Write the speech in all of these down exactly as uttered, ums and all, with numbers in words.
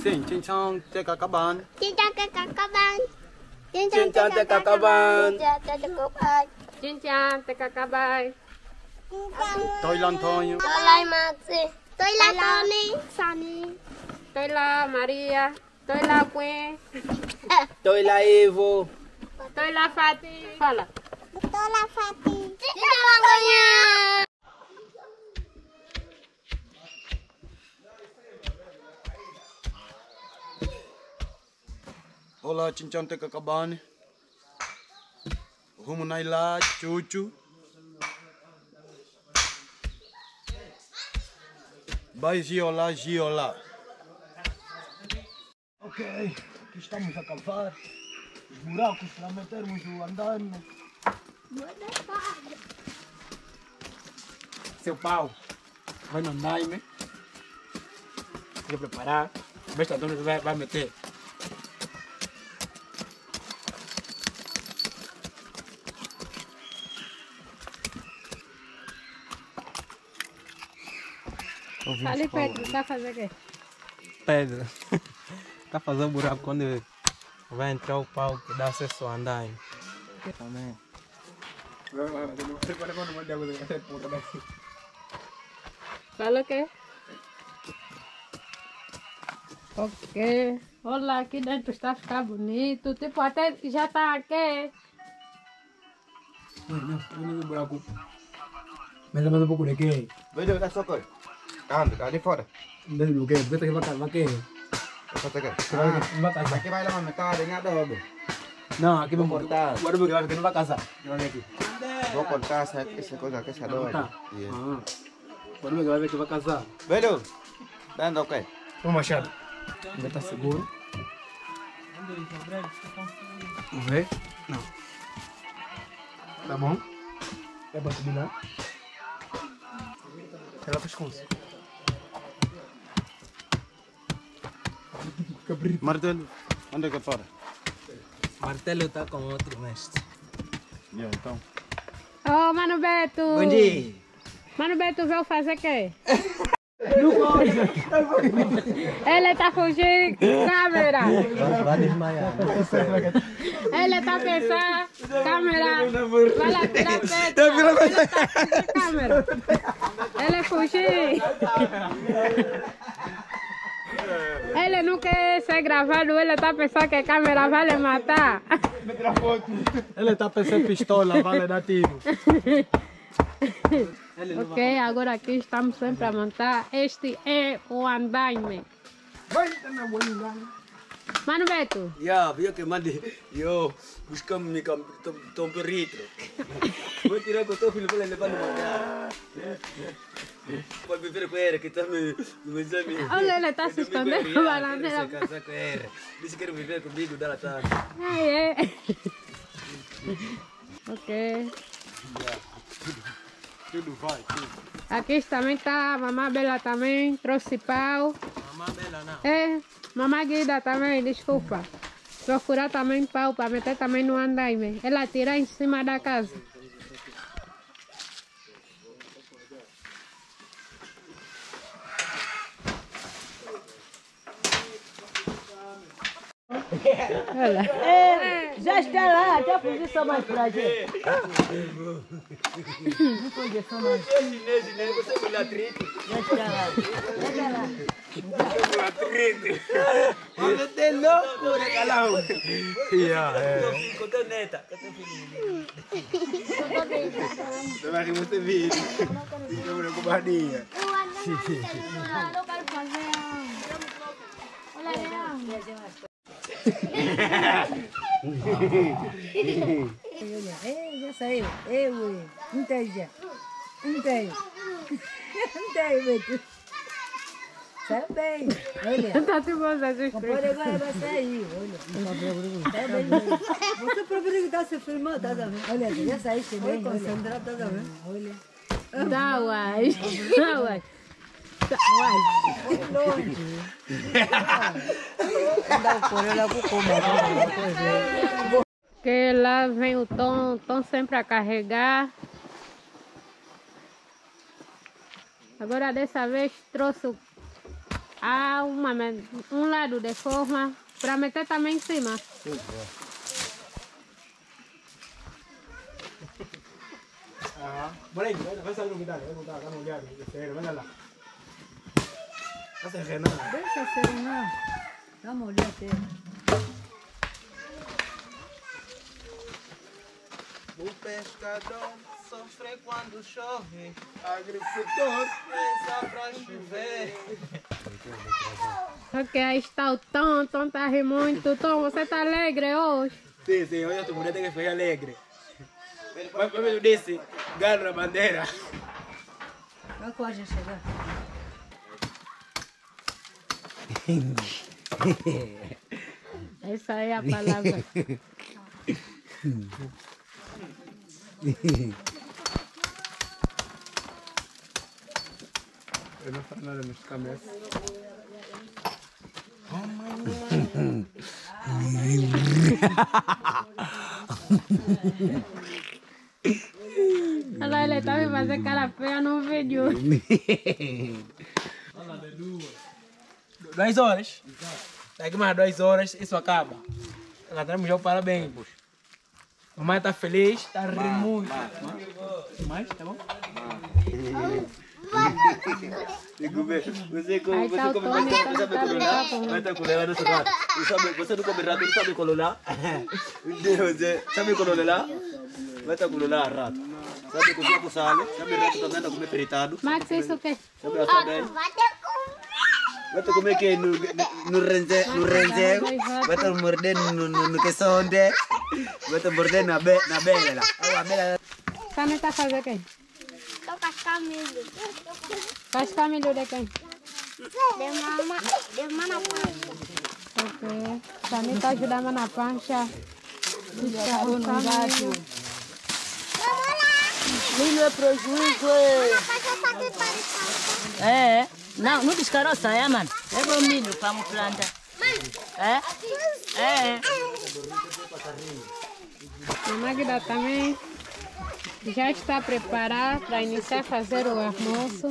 Xin chân chào các bạn. Xin chào các bạn. Xin chào các bạn. Xin chào các bạn. Tôi là Antonio. Tôi là Maxi. Tôi là Tony. Sunny. Tôi là Maria. Tôi là Queen. Tôi là Evo. Tôi là Fatih. Fala. Tôi là Fatih. Xin chào mọi người nha. Olá, Chinchão Teca Cabane. Rumo na ilha, Chuchu. Vai, Giola, Giola. Ok, aqui estamos a cavar os buracos para metermos o andaime. Seu pau, vai no andaime. Vou preparar. Esta dona vai, vai meter. Ali pedra, está a fazer o quê? Pedra. Está a fazer um buraco quando vai entrar o pau que dá acesso ao andar. Amém. Fala o quê? Ok. Olha, aqui dentro está a ficar bonito. Tipo, até já está aqui. Mas mais um pouco de quê? Vai dar só coisa. Anda, ali fora. Não sei o que, vê se vai cair, vai cair. Vai cair. Aqui vai lá, mas tá, tem nada, óbvio. Não, aqui vou cortar. Agora eu vou que não vai casar. Vou cortar essa, essa coisa aqui, essa dor. Agora eu vou ver que vai casar. Velho, tá andando o quê? O machado. Vai estar seguro. Vamos ver? Não. Tá bom? É pra subir lá. Ela faz com isso. Martelo, onde é que é fora? Martelo está com outro mestre. Yeah, então. Oh, Mano Beto! Bom dia! Mano Beto veio fazer o quê? Ele está fugindo câmera! Vai desmaiar! Ele está pensando câmera! Vai lá tirar Beto! Câmera! Ele fugiu! Ele não quer ser gravado, ele está pensando que a câmera vai lhe matar. Ele está pensando pistola, vai lhe dar tiro. Ok, agora aqui estamos sempre a montar. Este é o andaime. Mano Beto. Já, viu que mande eu buscando meu tamperito. Vou tirar com o teu filho para levar no lugar. Pode viver com ele, que está me examinando. Olha, ela está se escondendo na bananeira. Disse que quer viver comigo, dá tá. É, é. Ok. Tudo vai, tudo. Aqui também está a mamá Bela também, trouxe pau. Mamá Bela não. É, mamá Guida também, desculpa. Procurar também pau para meter também no andaime. Ela tira em cima da casa. É, já está lá, até a posição mais frágil. Não condição mais. Você é mulatrito. Já está lá. Já está lá. Mulatrito. Você tem louco, regalão. Eu estou neta. Eu estou filhinho. Você vai rir muito bem. Eu vou com barninha. Eu quero fazer. Olha, é, já saiu. Eu, não tem já. Não tem. Não tem, Beto. Saiu bem. Olha. Tá tudo bom, Jesus. Agora vai sair. Olha. Você prefere que tá se filmando, tá vendo? Olha, já saíste bem. Concentrado, tá vendo? Olha. Dá uai. Dá uai. Que lá vem o Tom, Tom sempre a carregar. Agora dessa vez trouxe o Ah, uma, um lado de forma para meter também em cima. Sim, ah, bora aí, vai sair no guidão, vai voltar, vai molhar, vai lá. Vai serenar. Deixa serenar, dá uma olhada aqui. O pescador sofre quando chove, agricultor pensa pra chover. Ok, aí está o Tom, Tom tá rindo muito. Tom, você tá alegre hoje? Sim, sim, hoje a tua mulher tem que ficar alegre. Mas como eu disse, galo na bandeira. Vai com a gente chegar. Essa é a palavra. Eu não falo nada nos cabeças. Olha, ele tá me fazendo cara feia no vídeo. Olha, de duas. Duas horas? Daqui mais duas horas, isso acaba. Nós temos já o parabéns, poxa. Mamãe tá feliz, tá rindo muito. Mais? Tá bom? Você come rato, sabe colorar? Você não come rato, não sabe colorar? Você sabe colorar? Vai estar colorar rato. Sabe comer com sal, sabe rato também tá comer fritado. Mas isso o quê? Sabe rato também. Vai te comer que no no renze no renze vai te morder no no no que sonde vai te morder na be na bela lá a bela tá me tá fazendo quem tô cascamelho cascamelho de quem de mama de mama ok tá me tá ajudando na pancha o trabalho não é prejuízo é. Não, não descaroça, é, mano? É bom milho para uma planta. É? É. A Magda também já está preparada para iniciar a fazer o almoço.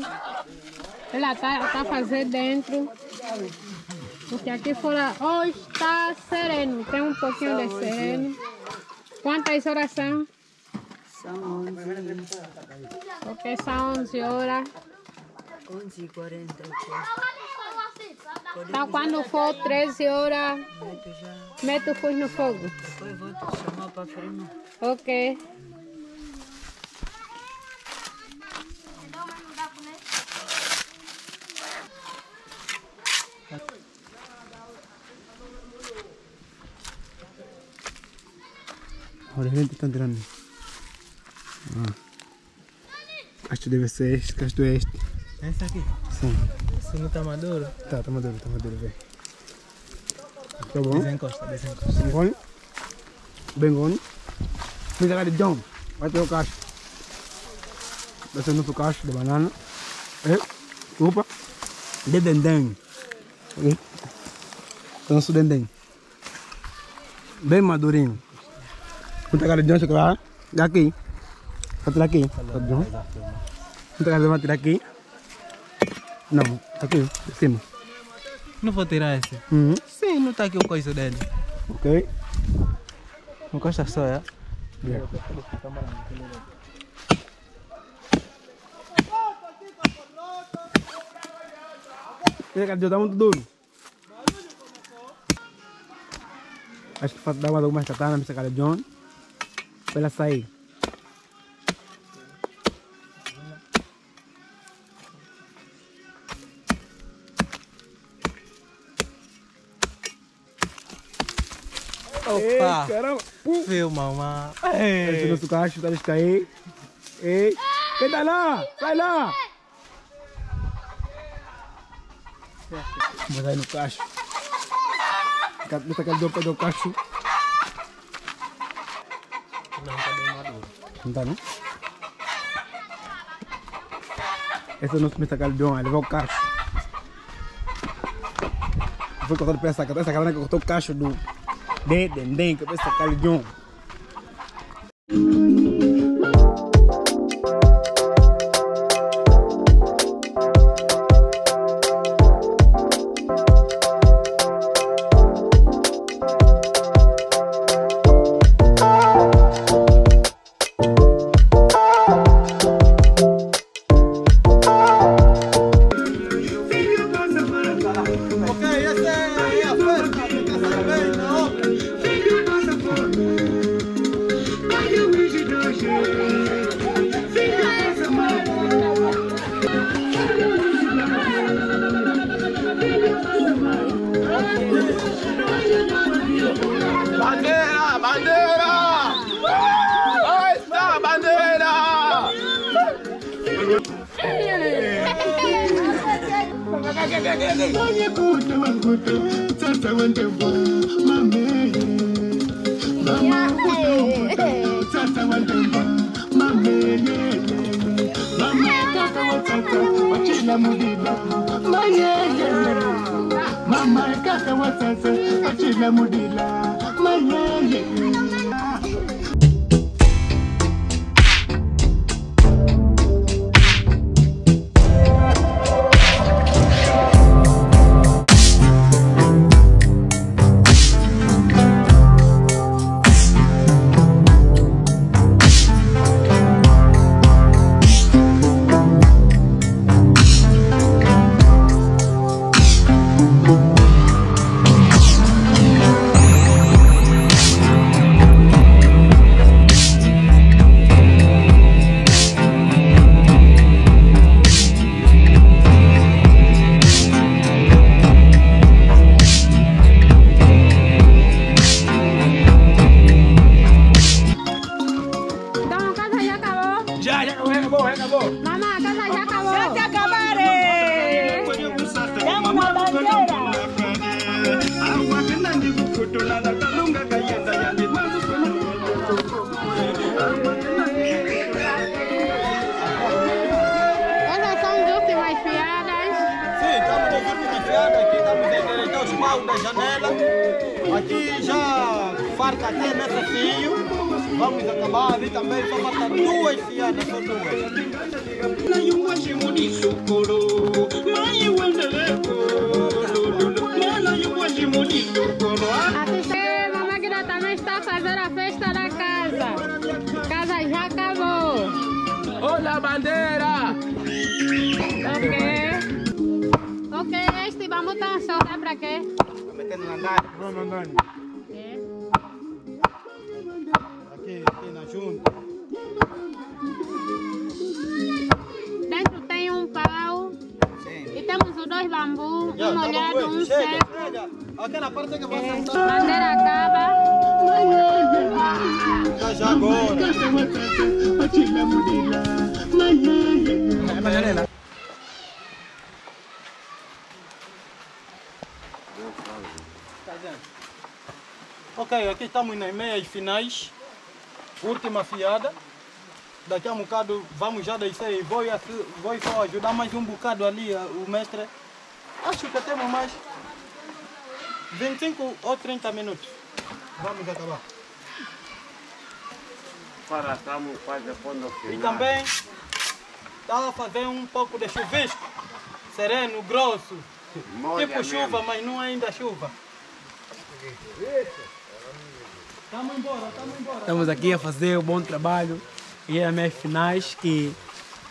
Ela está tá fazendo dentro. Porque aqui fora hoje está sereno, tem um pouquinho de sereno. Quantas horas são? São onze. Porque são onze horas. onze e quarenta e quatro. Então quando for treze horas, mete o fogo no fogo. Depois vou te chamar para freio. Ok. Olha, a gente está grande. Ah. Acho que deve ser este, acho que é este. Essa aqui? Sim. Esse não tá maduro? Tá, tá maduro, tá maduro, velho. Tá bom? Desencosta, desencosta. Bengone? Bengone? Fiz a cara de dom. Vai ter o cacho. Vai ter o cacho de banana. É. Opa. De dendém. Ok? Então, nosso dendém. Bem madurinho. Fiz a cara de dom, chocolate. Daqui. Vai tirar aqui. Tá bom? Fiz a cara de dom, tirar aqui. Não, aqui, de cima. Não vou tirar esse? Uhum. Sim, não está aqui o coiso dele. Ok. Não gosta só, é? Yeah. Esse cara está muito duro. Acho que falta dar mais algumas catanas nessa cara de John. Para ela sair. Opa! Caramba! Viu, mamãe? Ei! Nosso cacho, tá de cair. Ei! Quem tá lá? Vai lá! Vamos aí no cacho. Deixa que ele deu pra dar o cacho. Não, tá bem maduro. Não tá, não? Esse é o nosso metacardião, ele vai o cacho. Foi cortado pra essa cara, essa cara que cortou o cacho do... De dendem, cabeça calhão. Mama, da janela, aqui já farca até nessa fio, vamos acabar ali também, só matar duas fiadas, só duas. A mamãe também está a fazer a festa da casa, a casa já acabou. Olá bandeira! Ok, ok, este vamos soltar para quê? Vamos andar. É. Aqui, aqui na junta. Dentro tem um pau. Sim. E temos os dois bambus, já, um molhado, tá um seco. Até na parte que você é. Está. Bandeira acaba. Já já agora. Ok, aqui estamos nas meias finais, última fiada. Daqui a um bocado vamos já descer e vou, vou só ajudar mais um bocado ali o mestre. Acho que temos mais vinte e cinco ou trinta minutos. Vamos acabar. Para estamos quase a fundo final. E também está a fazer um pouco de chuvisco, sereno, grosso. Molha tipo chuva, mesmo. Mas não é ainda chuva. Estamos embora, estamos embora. Estamos aqui a fazer um bom trabalho. E é as minhas finais que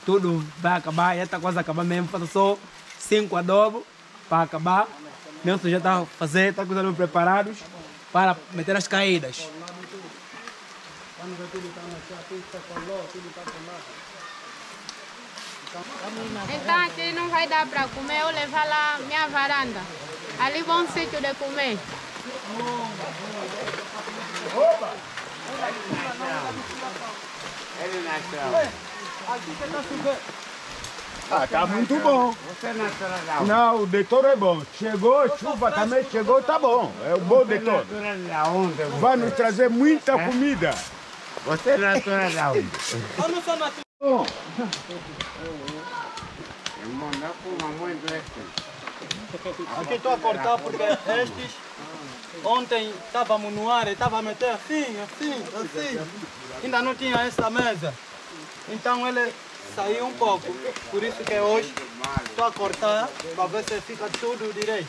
tudo vai acabar. Já está quase a acabar mesmo. Falta só cinco adobos para acabar. Nelson já está a fazer, está com os alunos preparados para meter as caídas. Então aqui não vai dar para comer, eu levar lá na minha varanda. Ali bom sítio de comer. Ah, tá muito bom. Não, o detour é bom. Chegou, chuva também chegou, tá bom. É o bom detour. Vai nos trazer muita comida. Você é natural da onde? Eu não sou natural. Irmão, dá para uma mãe desta. Aqui estou a cortar porque estes. Ontem estávamos no ar e estava a meter assim, assim, assim. Ainda não tinha essa mesa. Então ele saiu um pouco. Por isso que hoje estou a cortar para ver se fica tudo direito.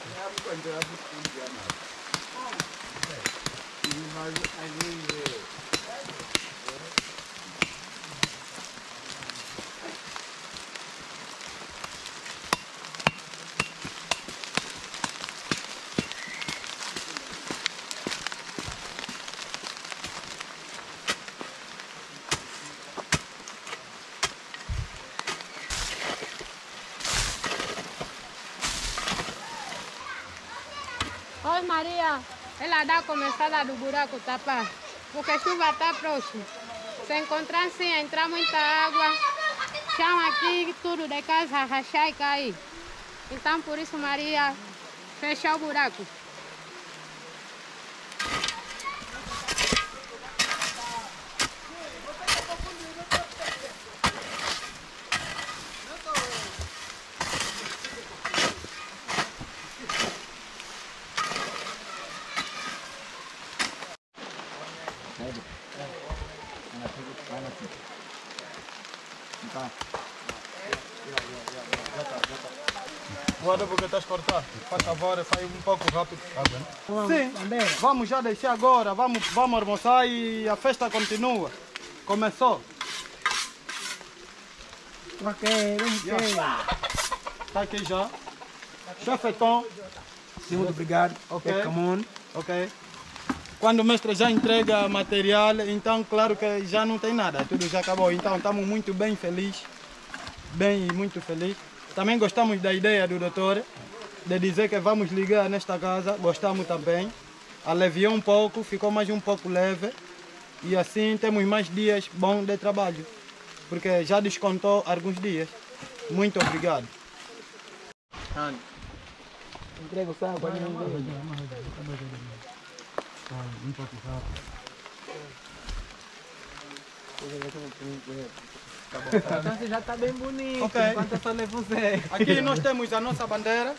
Oi Maria, ela dá a começada do buraco tapar, porque a chuva está próxima. Se encontrar sem entrar muita água, chão aqui, tudo de casa rachar e cair. Então por isso Maria fechou o buraco. Agora porque estás cortado, faz favor, sai um pouco rápido. Sim, vamos já descer agora, vamos, vamos almoçar e a festa continua. Começou. Ok, vamos. Está aqui já. Chefetão. Sim, muito obrigado. Ok. Ok. Quando o mestre já entrega material, então claro que já não tem nada, tudo já acabou. Então estamos muito bem felizes, bem e muito felizes. Também gostamos da ideia do doutor, de dizer que vamos ligar nesta casa, gostamos também. Aliviou um pouco, ficou mais um pouco leve e assim temos mais dias bons de trabalho, porque já descontou alguns dias. Muito obrigado. Entrega o saco. Um pouco rápido. Então já está bem bonito. Okay. Aqui nós temos a nossa bandeira.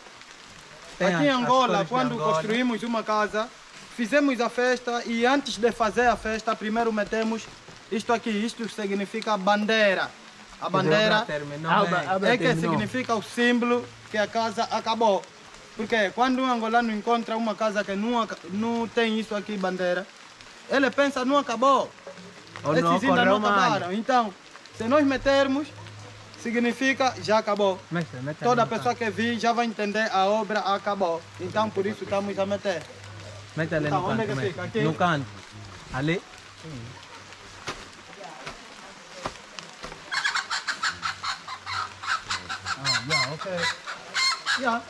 Tem aqui em Angola, quando Angola. Construímos uma casa, fizemos a festa e antes de fazer a festa, primeiro metemos isto aqui. Isto significa bandeira. A bandeira é que significa o símbolo que a casa acabou. Porque quando um angolano encontra uma casa que não, não tem isso aqui, bandeira, ele pensa, não acabou. Ou esses não, ainda não acabaram. Mãe. Então, se nós metermos, significa já acabou. Mestre, mestre, toda mestre. pessoa que vir já vai entender a obra acabou. Então, por isso estamos a meter. Mete ali então, no onde canto, que fica? Aqui? No canto. Ali? Sim. Ah, yeah, ok. Yeah.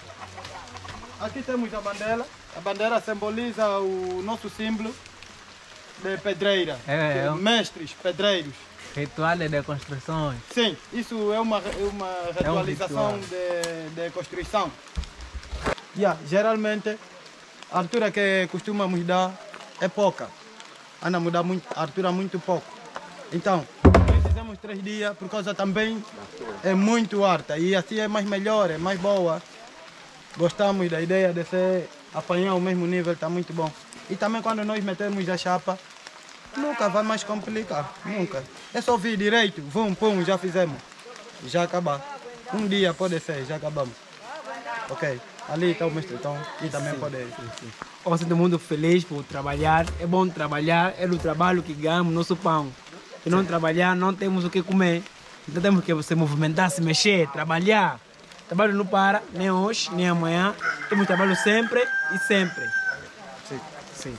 Aqui temos a bandeira. A bandeira simboliza o nosso símbolo de pedreira. É, é um... Mestres, pedreiros. Rituais de construções. Sim, isso é uma, uma ritualização é um de, de construção. Yeah, geralmente, a altura que costumamos dar é pouca. Ana muda muito, a altura muito pouco. Então, nós fizemos três dias, por causa também é muito alta. E assim é mais melhor, é mais boa. Gostamos da ideia de ser apanhar o mesmo nível, está muito bom. E também quando nós metemos a chapa, nunca vai mais complicar, nunca. É só vir direito, vum, pum, já fizemos, já acabar. Um dia pode ser, já acabamos. Ok, ali está o mestre Tom e também sim, pode ir. Eu sinto muito feliz por trabalhar, é bom trabalhar, é do trabalho que ganhamos nosso pão. Se não trabalhar, não temos o que comer, então temos que se movimentar, se mexer, trabalhar. Trabalho não para, nem hoje, nem amanhã. Temos trabalho sempre e sempre. Sim, sim.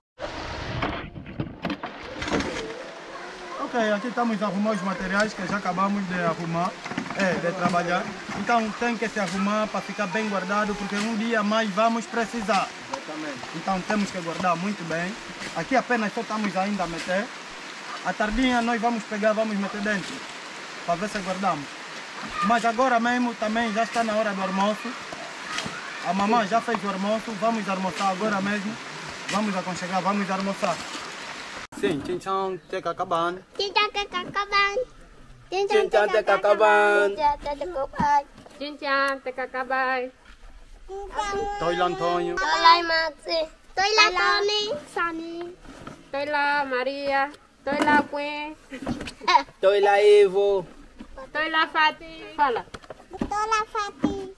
Ok, aqui estamos a arrumar os materiais que já acabamos de arrumar, é, de trabalhar. Então tem que se arrumar para ficar bem guardado, porque um dia mais vamos precisar. Exatamente. Então temos que guardar muito bem. Aqui apenas só estamos ainda a meter. À tardinha nós vamos pegar, vamos meter dentro, para ver se guardamos. Mas agora mesmo também já está na hora do almoço. A mamãe já fez o almoço, vamos almoçar agora mesmo. Vamos aconchegar, vamos almoçar. Sim, tchau, te cacaban. Tchau, te cacaban. Tchau, te cacaban. Tchau, te cacaban. Toi lá Antônio. Toi lá Maxi. Toi lá Tony. Sani. Toi lá Maria. Toi lá Gwen. Toi lá Ivo. Tô lá, Fati. Fala. Tô lá, Fati.